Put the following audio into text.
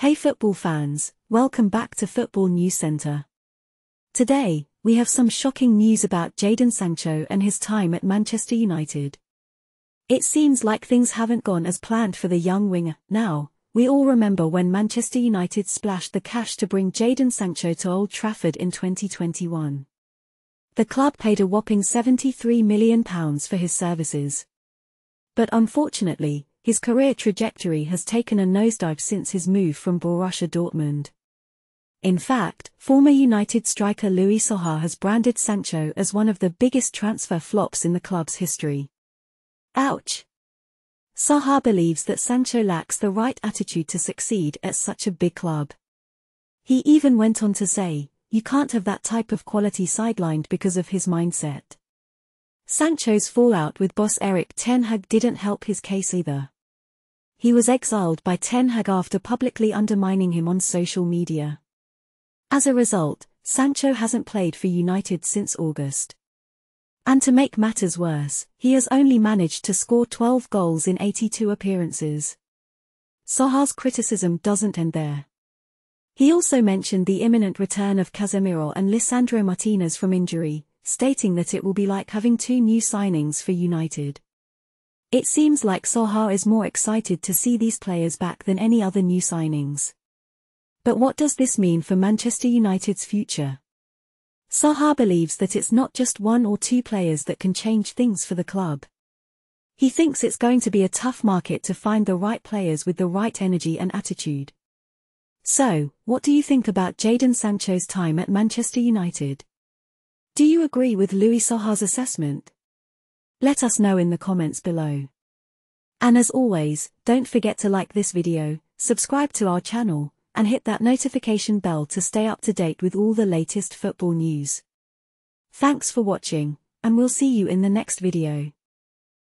Hey football fans, welcome back to Football News Center. Today, we have some shocking news about Jadon Sancho and his time at Manchester United. It seems like things haven't gone as planned for the young winger. Now, we all remember when Manchester United splashed the cash to bring Jadon Sancho to Old Trafford in 2021. The club paid a whopping £73 million for his services. But unfortunately, his career trajectory has taken a nosedive since his move from Borussia Dortmund. In fact, former United striker Louis Saha has branded Sancho as one of the biggest transfer flops in the club's history. Ouch! Saha believes that Sancho lacks the right attitude to succeed at such a big club. He even went on to say, "You can't have that type of quality sidelined because of his mindset." Sancho's fallout with boss Eric Ten Hag didn't help his case either. He was exiled by Ten Hag after publicly undermining him on social media. As a result, Sancho hasn't played for United since August. And to make matters worse, he has only managed to score 12 goals in 82 appearances. Saha's criticism doesn't end there. He also mentioned the imminent return of Casemiro and Lisandro Martinez from injury, stating that it will be like having two new signings for United. It seems like Saha is more excited to see these players back than any other new signings. But what does this mean for Manchester United's future? Saha believes that it's not just one or two players that can change things for the club. He thinks it's going to be a tough market to find the right players with the right energy and attitude. So, what do you think about Jadon Sancho's time at Manchester United? Do you agree with Louis Saha's assessment? Let us know in the comments below. And as always, don't forget to like this video, subscribe to our channel, and hit that notification bell to stay up to date with all the latest football news. Thanks for watching, and we'll see you in the next video.